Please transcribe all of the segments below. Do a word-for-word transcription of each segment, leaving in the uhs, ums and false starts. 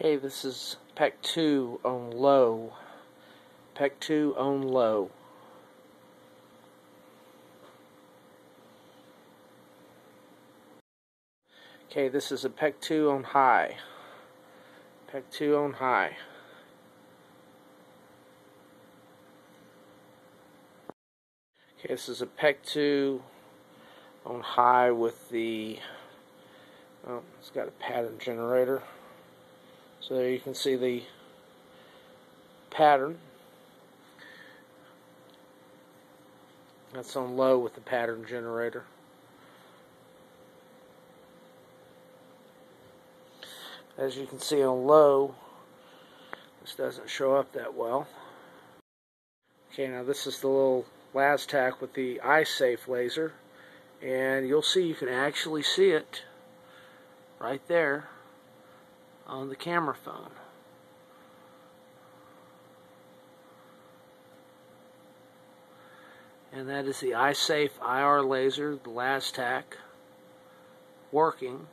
Okay, this is P E C two on low. P E C two on low. Okay, this is a P E C two on high. P E C two on high. Okay, this is a P E C two on high with the, oh, it's got a pattern generator. So there you can see the pattern. That's on low with the pattern generator. As you can see on low, this doesn't show up that well. Okay, now this is the little Las/Tac with the iSafe laser, and you'll see you can actually see it right there on the camera phone. And that is the iSafe I R laser, the Las/Tac, working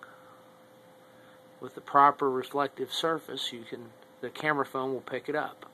with the proper reflective surface. You can, the camera phone will pick it up.